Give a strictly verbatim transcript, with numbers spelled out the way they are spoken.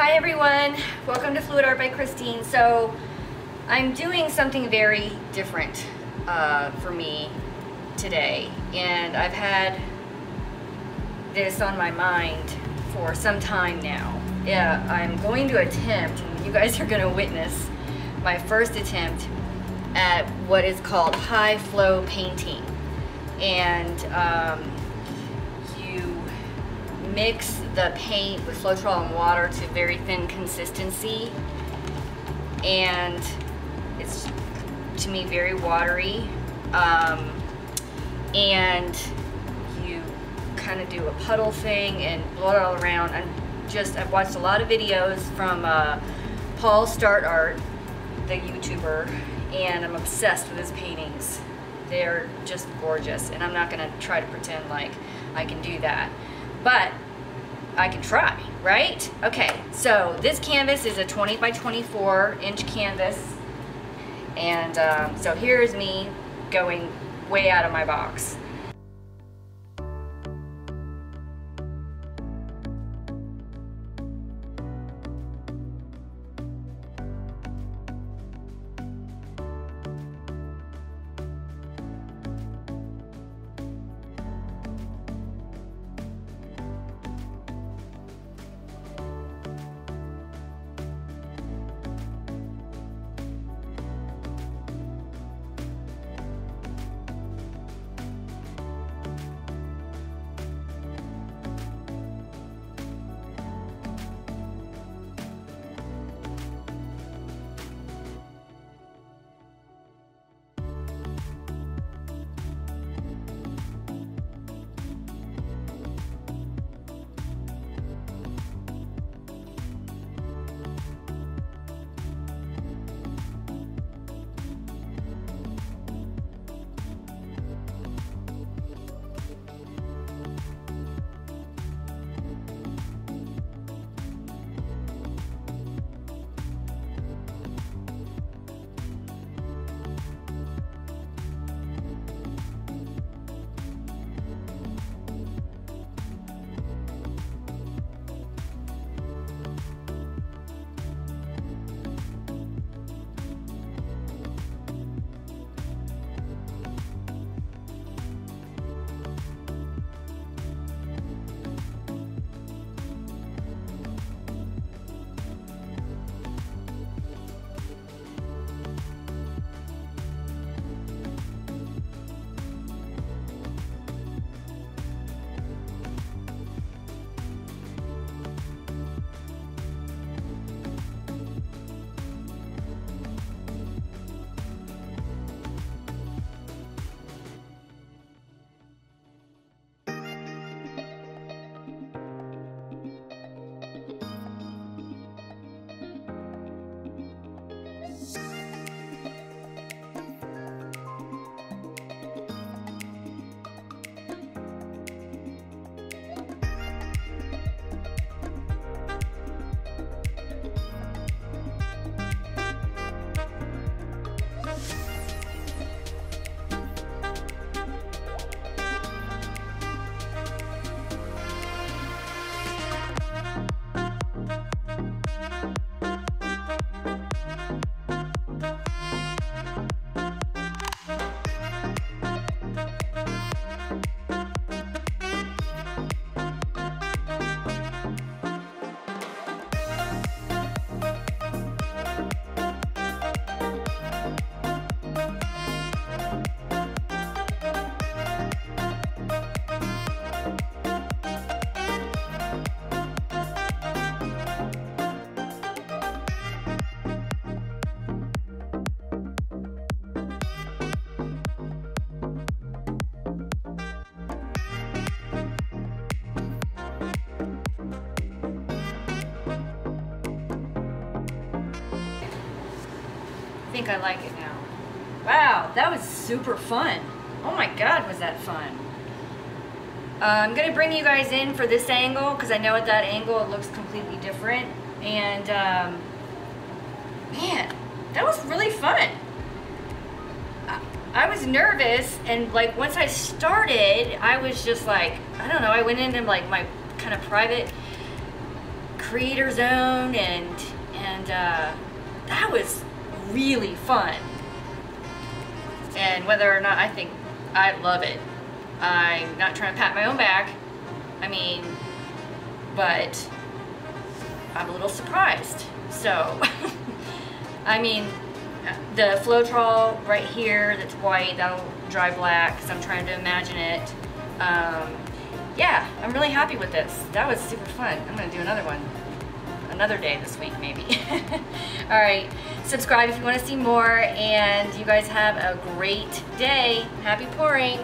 Hi everyone, welcome to Floetrol by Christine. So I'm doing something very different uh, for me today, and I've had this on my mind for some time now. Yeah, I'm going to attempt, you guys are going to witness my first attempt at what is called high flow painting, and um, mix the paint with Floetrol and water to very thin consistency, and it's to me very watery, um, and you kind of do a puddle thing and blow it all around. I'm just I've watched a lot of videos from uh, Paul Startart, the YouTuber, and I'm obsessed with his paintings. They're just gorgeous, and I'm not gonna try to pretend like I can do that, but I can try, right? Okay, so this canvas is a twenty by twenty-four inch canvas, and um, so here's me going way out of my box. I think I like it now. Wow, that was super fun. Oh my god, was that fun. Uh, I'm gonna bring you guys in for this angle because I know at that angle it looks completely different, and um, man, that was really fun. I, I was nervous, and like once I started I was just like, I don't know, I went into like my kind of private creator zone, and and uh, that was really fun. And whether or not, I think I love it. I'm not trying to pat my own back. I mean, but I'm a little surprised. So, I mean, the Floetrol right here that's white, that'll dry black because I'm trying to imagine it. Um, yeah, I'm really happy with this. That was super fun. I'm going to do another one another day this week, maybe. Alright, subscribe if you want to see more, and you guys have a great day. Happy pouring!